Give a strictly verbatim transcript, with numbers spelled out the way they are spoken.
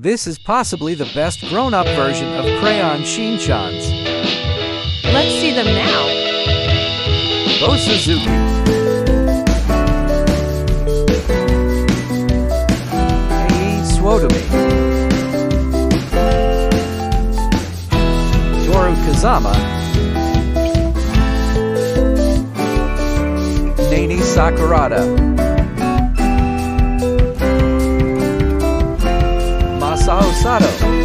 This is possibly the best grown-up version of Crayon Shin Chan's. Let's see them now. Bo Suzuki. Nani Suotomi. Toru Kazama. Nani Sakurada. Sato